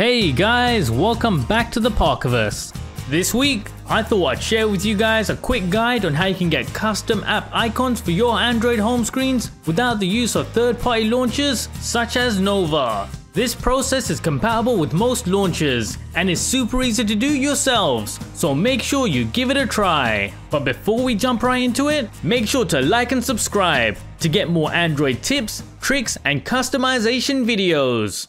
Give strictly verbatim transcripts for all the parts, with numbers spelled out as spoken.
Hey guys, welcome back to the Parkerverse. This week, I thought I'd share with you guys a quick guide on how you can get custom app icons for your Android home screens without the use of third-party launchers such as Nova. This process is compatible with most launchers and is super easy to do yourselves, so make sure you give it a try. But before we jump right into it, make sure to like and subscribe to get more Android tips, tricks and customization videos.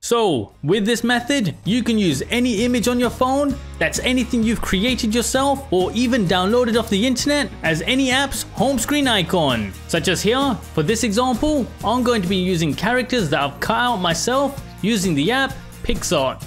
So, with this method, you can use any image on your phone, that's anything you've created yourself or even downloaded off the internet, as any app's home screen icon. Such as here, for this example, I'm going to be using characters that I've cut out myself using the app PicsArt.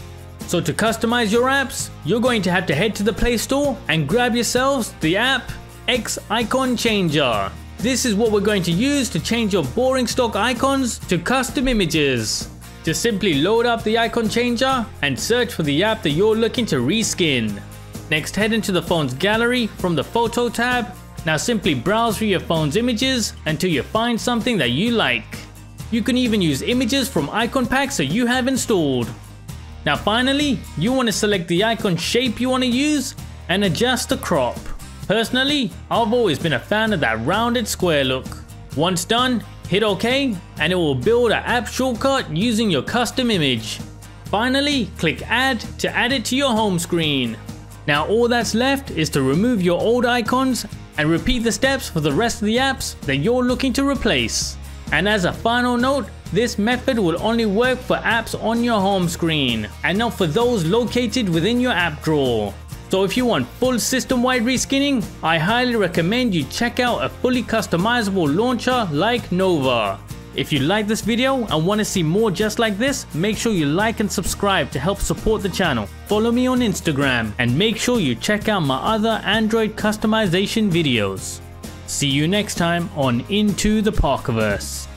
So to customize your apps, you're going to have to head to the Play Store and grab yourselves the app X Icon Changer. This is what we're going to use to change your boring stock icons to custom images. Just simply load up the icon changer and search for the app that you're looking to reskin. Next, head into the phone's gallery from the photo tab. Now simply browse through your phone's images until you find something that you like. You can even use images from icon packs that you have installed. Now finally, you want to select the icon shape you want to use and adjust the crop. Personally, I've always been a fan of that rounded square look. Once done, hit OK and it will build an app shortcut using your custom image. Finally, click Add to add it to your home screen. Now all that's left is to remove your old icons and repeat the steps for the rest of the apps that you're looking to replace. And as a final note, this method will only work for apps on your home screen and not for those located within your app drawer. So if you want full system-wide reskinning, I highly recommend you check out a fully customizable launcher like Nova. If you like this video and want to see more just like this, make sure you like and subscribe to help support the channel. Follow me on Instagram and make sure you check out my other Android customization videos. See you next time on Into the Parkerverse.